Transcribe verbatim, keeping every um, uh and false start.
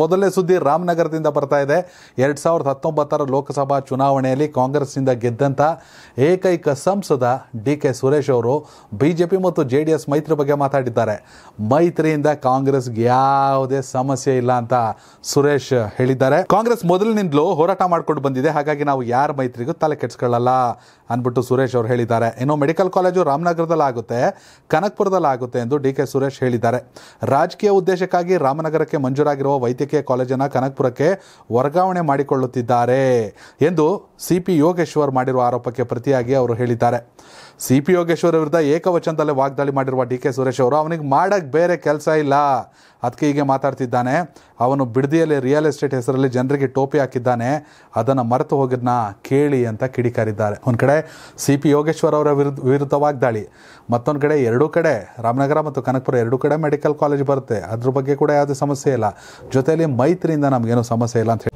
ಮೊದಲನೇ ಸುದ್ದಿ ರಾಮನಗರದಿಂದ ಬರ್ತಾ ಇದೆ। ಎರಡು ಸಾವಿರದ ಹತ್ತೊಂಬತ್ತರ ಲೋಕಸಭಾ ಚುನಾವಣೆಯಲ್ಲಿ ಕಾಂಗ್ರೆಸ್ನಿಂದ ಗೆದ್ದಂತ ಏಕೈಕ ಸಂಸದ ಡಿಕೆ ಸುರೇಶ್ ಅವರು ಬಿಜೆಪಿ ಮತ್ತು ಜೆಡಿಎಸ್ ಮೈತ್ರಿ ಬಗ್ಗೆ ಮಾತಾಡಿದ್ದಾರೆ। ಮೈತ್ರಿಯಿಂದ ಕಾಂಗ್ರೆಸ್ ಗೆ ಯಾವುದೇ ಸಮಸ್ಯೆ ಇಲ್ಲ ಅಂತ ಸುರೇಶ್ ಹೇಳಿದ್ದಾರೆ। ಕಾಂಗ್ರೆಸ್ ಮೊದಲಿನಿಂದಲೂ ಹೋರಾಟ ಮಾಡ್ಕೊಂಡು ಬಂದಿದೆ, ಹಾಗಾಗಿ ನಾವು ಯಾರ ಮೈತ್ರಿಗೂ ತಲೆ ಕೆಡಿಸಿಕೊಳ್ಳಲ್ಲ ಅನ್ಬಿಟ್ಟು ಸುರೇಶ್ ಅವರು ಹೇಳಿದ್ದಾರೆ। ಇನ್ನು ಮೆಡಿಕಲ್ ಕಾಲೇಜು ರಾಮನಗರದಲ್ಲಿ ಆಗುತ್ತೆ, ಕನಕಪುರದಲ್ಲಿ ಆಗುತ್ತೆ ಎಂದು ಡಿಕೆ ಸುರೇಶ್ ಹೇಳಿದ್ದಾರೆ। ರಾಜಕೀಯ ಉದ್ದೇಶಕ್ಕಾಗಿ ರಾಮನಗರಕ್ಕೆ ಮಂಜೂರಾಗಿರುವ ವೈದ್ಯಕೀಯ ಕಾಲೇಜನ್ನು ಕನಕಪುರಕ್ಕೆ ವರ್ಗಾವಣೆ ಮಾಡಿಕೊಳ್ಳುತ್ತಿದ್ದಾರೆ ಎಂದು ಸಿಪಿ ಯೋಗೇಶ್ವರ್ ಮಾಡಿರುವ ಆರೋಪಕ್ಕೆ ಪ್ರತಿಯಾಗಿ ಅವರು ಹೇಳಿದ್ದಾರೆ। ಸಿಪಿ ಯೋಗೇಶ್ವರ್ ವಿರುದ್ಧ ಏಕವಚನದಲ್ಲಿ ವಾಗ್ದಾಳಿ ಮಾಡಿರುವ ಡಿಕೆ ಸುರೇಶ್ ಅವರು ಅವನಿಗೆ ಮಾಡಕ್ಕೆ ಬೇರೆ ಕೆಲಸ ಇಲ್ಲ, ಅದಕ್ಕೆ ಹೀಗೆ ಮಾತಾಡ್ತಿದ್ದಾನೆ, ಅವನು ಬಿಡದಿಯಲ್ಲಿ ರಿಯಲ್ ಎಸ್ಟೇಟ್ ಹೆಸರಲ್ಲಿ ಜನರಿಗೆ ಟೋಪಿ ಹಾಕಿದ್ದಾನೆ, ಅದನ್ನು ಮರೆತು ಹೋಗೋದನ್ನ ಕೇಳಿ ಅಂತ ಕಿಡಿಕಾರಿದ್ದಾರೆ। ಒಂದು ಕಡೆ ಸಿಪಿ ಯೋಗೇಶ್ವರ್ ಅವರ ವಿರುದ್ಧ ವಾಗ್ದಾಳಿ, ಮತ್ತೊಂದು ಕಡೆ ಎರಡೂ ಕಡೆ ರಾಮನಗರ ಮತ್ತು ಕನಕಪುರ ಎರಡೂ ಕಡೆ ಮೆಡಿಕಲ್ ಕಾಲೇಜ್ ಬರುತ್ತೆ, ಅದ್ರ ಬಗ್ಗೆ ಕೂಡ ಯಾವುದೇ ಸಮಸ್ಯೆ ಇಲ್ಲ, ಜೊತೆಯಲ್ಲಿ ಮೈತ್ರಿಯಿಂದ ನಮಗೇನು ಸಮಸ್ಯೆ ಇಲ್ಲ ಅಂತ